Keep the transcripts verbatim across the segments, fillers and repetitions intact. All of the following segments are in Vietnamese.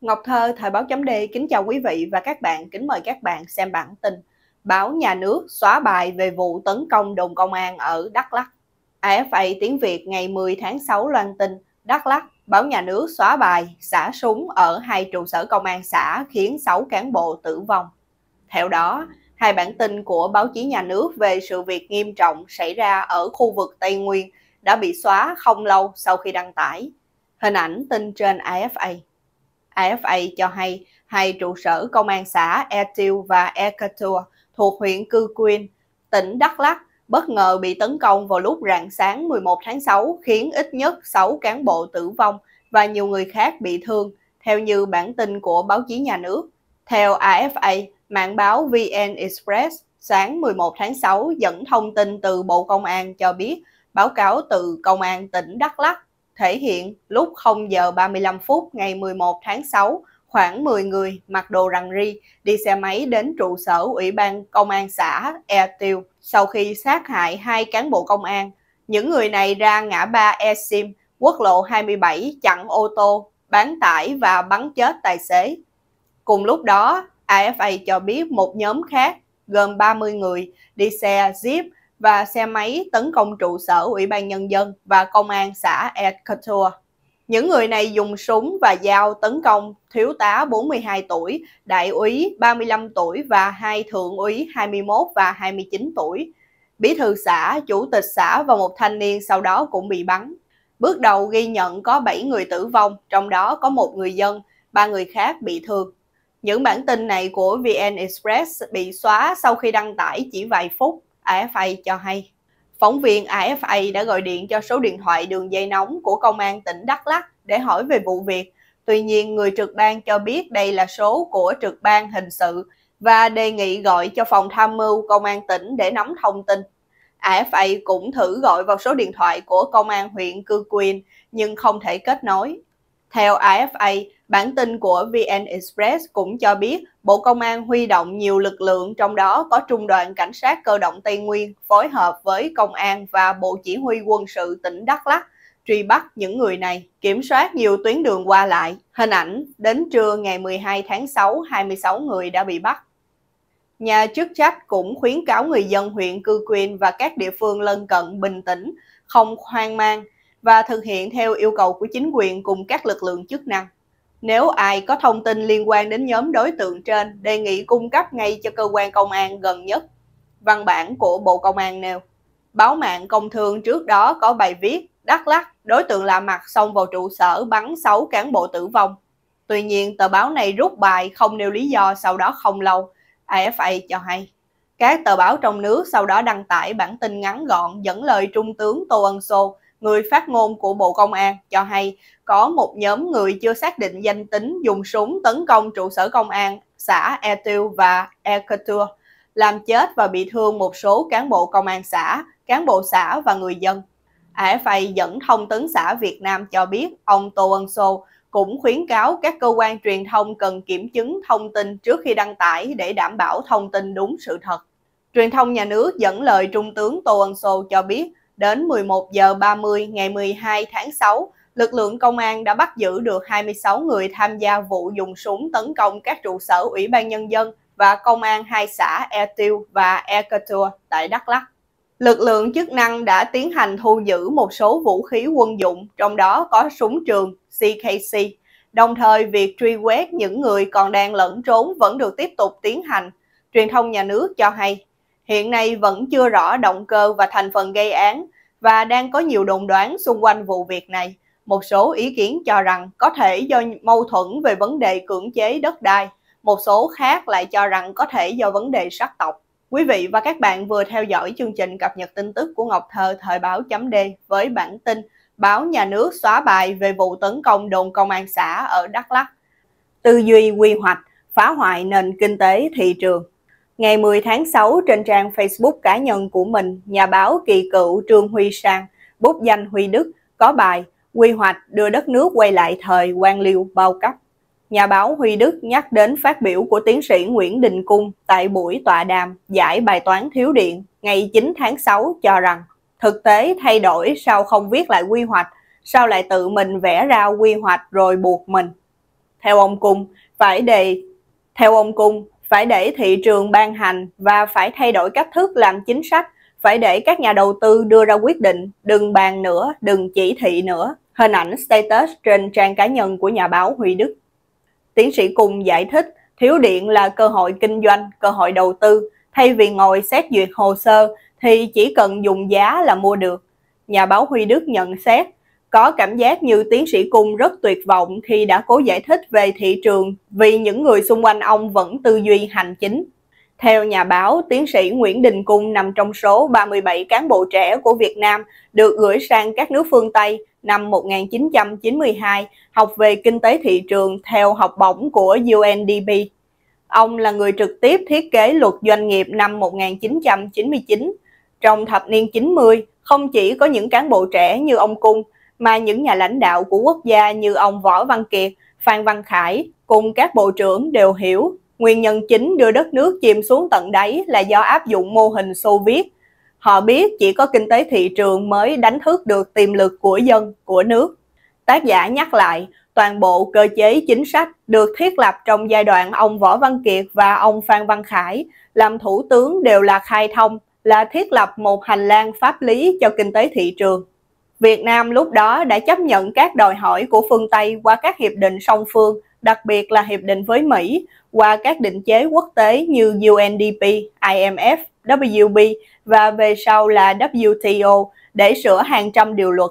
Ngọc Thơ Thời Báo chấm D kính chào quý vị và các bạn, kính mời các bạn xem bản tin Báo Nhà nước xóa bài về vụ tấn công đồn công an ở Đắk Lắk. a ép a tiếng Việt ngày mười tháng sáu loan tin Đắk Lắk, Báo Nhà nước xóa bài xả súng ở hai trụ sở công an xã khiến sáu cán bộ tử vong. Theo đó, hai bản tin của báo chí nhà nước về sự việc nghiêm trọng xảy ra ở khu vực Tây Nguyên đã bị xóa không lâu sau khi đăng tải. Hình ảnh tin trên a ép a. a ép a cho hay hai trụ sở công an xã Etil và Ekatur thuộc huyện Cư Kuin, tỉnh Đắk Lắk bất ngờ bị tấn công vào lúc rạng sáng mười một tháng sáu khiến ít nhất sáu cán bộ tử vong và nhiều người khác bị thương, theo như bản tin của báo chí nhà nước. Theo a ép a, mạng báo vê en Express sáng mười một tháng sáu dẫn thông tin từ Bộ Công an cho biết báo cáo từ Công an tỉnh Đắk Lắk thể hiện lúc không giờ ba mươi lăm phút ngày mười một tháng sáu, khoảng mười người mặc đồ rằn ri đi xe máy đến trụ sở Ủy ban Công an xã Ea Tiêu sau khi sát hại hai cán bộ công an. Những người này ra ngã ba Esim, quốc lộ hai mươi bảy chặn ô tô, bán tải và bắn chết tài xế. Cùng lúc đó, a ép a cho biết một nhóm khác gồm ba mươi người đi xe Jeep và xe máy tấn công trụ sở Ủy ban Nhân dân và Công an xã Ekatur. Những người này dùng súng và dao tấn công thiếu tá bốn mươi hai tuổi, đại úy ba mươi lăm tuổi và hai thượng úy hai mươi mốt và hai mươi chín tuổi. Bí thư xã, chủ tịch xã và một thanh niên sau đó cũng bị bắn. Bước đầu ghi nhận có bảy người tử vong, trong đó có một người dân, ba người khác bị thương. Những bản tin này của vê en Express bị xóa sau khi đăng tải chỉ vài phút. a ép a cho hay, phóng viên a ép a đã gọi điện cho số điện thoại đường dây nóng của Công an tỉnh Đắk Lắk để hỏi về vụ việc. Tuy nhiên, người trực ban cho biết đây là số của trực ban hình sự và đề nghị gọi cho phòng tham mưu Công an tỉnh để nắm thông tin. a ép a cũng thử gọi vào số điện thoại của Công an huyện Cư Kuin nhưng không thể kết nối. Theo a ép a, bản tin của vê en Express cũng cho biết Bộ Công an huy động nhiều lực lượng, trong đó có Trung đoàn Cảnh sát Cơ động Tây Nguyên phối hợp với Công an và Bộ Chỉ huy Quân sự tỉnh Đắk Lắk truy bắt những người này, kiểm soát nhiều tuyến đường qua lại. Hình ảnh đến trưa ngày mười hai tháng sáu, hai mươi sáu người đã bị bắt. Nhà chức trách cũng khuyến cáo người dân huyện Cư Kuin và các địa phương lân cận bình tĩnh, không hoang mang và thực hiện theo yêu cầu của chính quyền cùng các lực lượng chức năng. Nếu ai có thông tin liên quan đến nhóm đối tượng trên, đề nghị cung cấp ngay cho cơ quan công an gần nhất, văn bản của Bộ Công an nêu. Báo mạng Công Thương trước đó có bài viết Đắk Lắk, đối tượng lạ mặt xông vào trụ sở bắn sáu cán bộ tử vong. Tuy nhiên, tờ báo này rút bài không nêu lý do sau đó không lâu, a ép a cho hay. Các tờ báo trong nước sau đó đăng tải bản tin ngắn gọn dẫn lời Trung tướng Tô Ân Xô, người phát ngôn của Bộ Công an, cho hay có một nhóm người chưa xác định danh tính dùng súng tấn công trụ sở công an xã Etil và Ekatur, làm chết và bị thương một số cán bộ công an xã, cán bộ xã và người dân. a ép a dẫn thông tấn xã Việt Nam cho biết ông Tô Ân Xô cũng khuyến cáo các cơ quan truyền thông cần kiểm chứng thông tin trước khi đăng tải để đảm bảo thông tin đúng sự thật. Truyền thông nhà nước dẫn lời Trung tướng Tô Ân Xô cho biết, đến mười một giờ ba mươi ngày mười hai tháng sáu, lực lượng công an đã bắt giữ được hai mươi sáu người tham gia vụ dùng súng tấn công các trụ sở Ủy ban Nhân dân và Công an hai xã Etil và Ekatur tại Đắk Lắk. Lực lượng chức năng đã tiến hành thu giữ một số vũ khí quân dụng, trong đó có súng trường xê ca xê. Đồng thời, việc truy quét những người còn đang lẫn trốn vẫn được tiếp tục tiến hành, truyền thông nhà nước cho hay. Hiện nay vẫn chưa rõ động cơ và thành phần gây án và đang có nhiều đồn đoán xung quanh vụ việc này. Một số ý kiến cho rằng có thể do mâu thuẫn về vấn đề cưỡng chế đất đai, một số khác lại cho rằng có thể do vấn đề sắc tộc. Quý vị và các bạn vừa theo dõi chương trình cập nhật tin tức của Ngọc Thơ Thời Báo.d với bản tin Báo Nhà nước xóa bài về vụ tấn công đồn công an xã ở Đắk Lắk. Tư duy quy hoạch phá hoại nền kinh tế thị trường. Ngày mười tháng sáu, trên trang Facebook cá nhân của mình, nhà báo kỳ cựu Trương Huy Sang, bút danh Huy Đức, có bài Quy hoạch đưa đất nước quay lại thời quan liêu bao cấp. Nhà báo Huy Đức nhắc đến phát biểu của tiến sĩ Nguyễn Đình Cung tại buổi tọa đàm giải bài toán thiếu điện ngày chín tháng sáu cho rằng thực tế thay đổi, sao không viết lại quy hoạch, sao lại tự mình vẽ ra quy hoạch rồi buộc mình. theo ông Cung, phải đề theo ông Cung, phải để thị trường ban hành và phải thay đổi cách thức làm chính sách, phải để các nhà đầu tư đưa ra quyết định, đừng bàn nữa, đừng chỉ thị nữa. Hình ảnh status trên trang cá nhân của nhà báo Huy Đức. Tiến sĩ Cung giải thích, thiếu điện là cơ hội kinh doanh, cơ hội đầu tư. Thay vì ngồi xét duyệt hồ sơ thì chỉ cần dùng giá là mua được. Nhà báo Huy Đức nhận xét, có cảm giác như tiến sĩ Cung rất tuyệt vọng khi đã cố giải thích về thị trường vì những người xung quanh ông vẫn tư duy hành chính. Theo nhà báo, tiến sĩ Nguyễn Đình Cung nằm trong số ba mươi bảy cán bộ trẻ của Việt Nam được gửi sang các nước phương Tây năm một nghìn chín trăm chín mươi hai học về kinh tế thị trường theo học bổng của U N D P. Ông là người trực tiếp thiết kế luật doanh nghiệp năm một nghìn chín trăm chín mươi chín. Trong thập niên chín mươi, không chỉ có những cán bộ trẻ như ông Cung, mà những nhà lãnh đạo của quốc gia như ông Võ Văn Kiệt, Phan Văn Khải cùng các bộ trưởng đều hiểu nguyên nhân chính đưa đất nước chìm xuống tận đáy là do áp dụng mô hình Xô Viết. Họ biết chỉ có kinh tế thị trường mới đánh thức được tiềm lực của dân, của nước. Tác giả nhắc lại, toàn bộ cơ chế chính sách được thiết lập trong giai đoạn ông Võ Văn Kiệt và ông Phan Văn Khải làm thủ tướng đều là khai thông, là thiết lập một hành lang pháp lý cho kinh tế thị trường. Việt Nam lúc đó đã chấp nhận các đòi hỏi của phương Tây qua các hiệp định song phương, đặc biệt là hiệp định với Mỹ, qua các định chế quốc tế như U N D P, I M F, W B và về sau là W T O để sửa hàng trăm điều luật.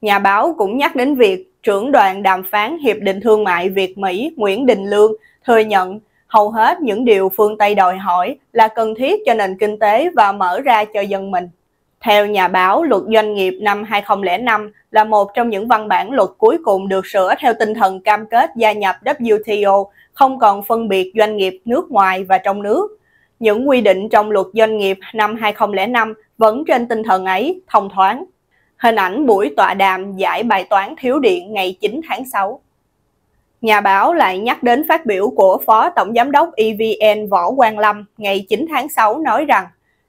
Nhà báo cũng nhắc đến việc trưởng đoàn đàm phán Hiệp định Thương mại Việt-Mỹ Nguyễn Đình Lương thừa nhận hầu hết những điều phương Tây đòi hỏi là cần thiết cho nền kinh tế và mở ra cho dân mình. Theo nhà báo, luật doanh nghiệp năm hai nghìn không trăm lẻ năm là một trong những văn bản luật cuối cùng được sửa theo tinh thần cam kết gia nhập W T O, không còn phân biệt doanh nghiệp nước ngoài và trong nước. Những quy định trong luật doanh nghiệp năm hai nghìn không trăm lẻ năm vẫn trên tinh thần ấy, thông thoáng. Hình ảnh buổi tọa đàm giải bài toán thiếu điện ngày chín tháng sáu. Nhà báo lại nhắc đến phát biểu của Phó Tổng Giám đốc E V N Võ Quang Lâm ngày chín tháng sáu nói rằng,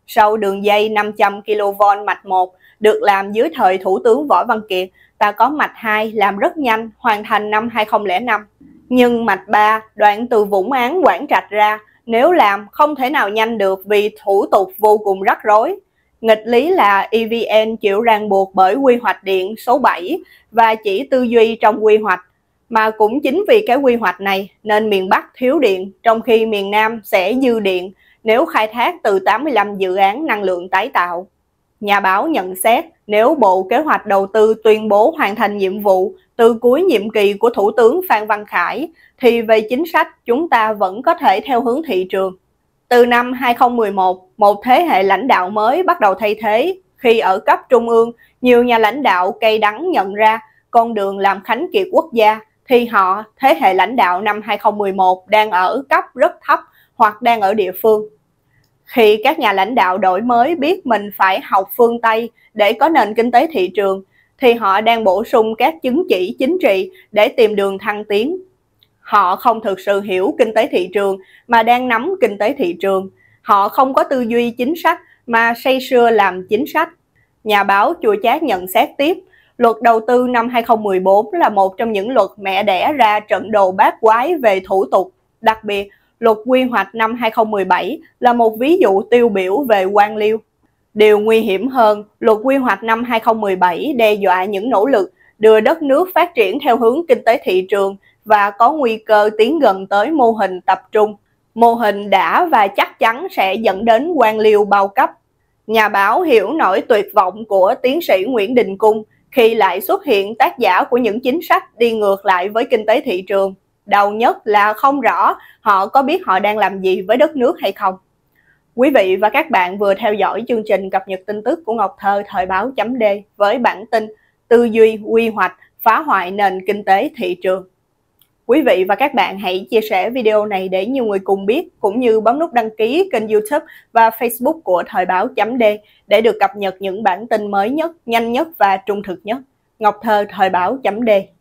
sau đường dây năm trăm ki lô vôn mạch một được làm dưới thời Thủ tướng Võ Văn Kiệt, ta có mạch hai làm rất nhanh, hoàn thành năm hai nghìn không trăm lẻ năm. Nhưng mạch ba, đoạn từ Vũng Áng Quảng Trạch ra, nếu làm không thể nào nhanh được vì thủ tục vô cùng rắc rối. Nghịch lý là E V N chịu ràng buộc bởi quy hoạch điện số bảy và chỉ tư duy trong quy hoạch. Mà cũng chính vì cái quy hoạch này nên miền Bắc thiếu điện, trong khi miền Nam sẽ dư điện nếu khai thác từ tám mươi lăm dự án năng lượng tái tạo. Nhà báo nhận xét, nếu Bộ Kế hoạch Đầu tư tuyên bố hoàn thành nhiệm vụ từ cuối nhiệm kỳ của Thủ tướng Phan Văn Khải, thì về chính sách chúng ta vẫn có thể theo hướng thị trường. Từ năm hai nghìn không trăm mười một, một thế hệ lãnh đạo mới bắt đầu thay thế, khi ở cấp trung ương, nhiều nhà lãnh đạo cay đắng nhận ra con đường làm khánh kiệt quốc gia, thì họ, thế hệ lãnh đạo năm hai nghìn không trăm mười một, đang ở cấp rất thấp hoặc đang ở địa phương. Khi các nhà lãnh đạo đổi mới biết mình phải học phương Tây để có nền kinh tế thị trường, thì họ đang bổ sung các chứng chỉ chính trị để tìm đường thăng tiến. Họ không thực sự hiểu kinh tế thị trường mà đang nắm kinh tế thị trường. Họ không có tư duy chính sách mà say sưa làm chính sách. Nhà báo Chùa Chát nhận xét tiếp, luật đầu tư năm hai nghìn không trăm mười bốn là một trong những luật mẹ đẻ ra trận đồ bát quái về thủ tục. Đặc biệt, luật quy hoạch năm hai nghìn không trăm mười bảy là một ví dụ tiêu biểu về quan liêu. Điều nguy hiểm hơn, luật quy hoạch năm hai nghìn không trăm mười bảy đe dọa những nỗ lực đưa đất nước phát triển theo hướng kinh tế thị trường và có nguy cơ tiến gần tới mô hình tập trung. Mô hình đã và chắc chắn sẽ dẫn đến quan liêu bao cấp. Nhà báo hiểu nỗi tuyệt vọng của tiến sĩ Nguyễn Đình Cung khi lại xuất hiện tác giả của những chính sách đi ngược lại với kinh tế thị trường. Đau nhất là không rõ họ có biết họ đang làm gì với đất nước hay không. Quý vị và các bạn vừa theo dõi chương trình cập nhật tin tức của Ngọc Thơ Thời báo.d với bản tin Tư duy quy hoạch phá hoại nền kinh tế thị trường. Quý vị và các bạn hãy chia sẻ video này để nhiều người cùng biết, cũng như bấm nút đăng ký kênh YouTube và Facebook của Thời báo.d để được cập nhật những bản tin mới nhất, nhanh nhất và trung thực nhất. Ngọc Thơ Thời báo.d.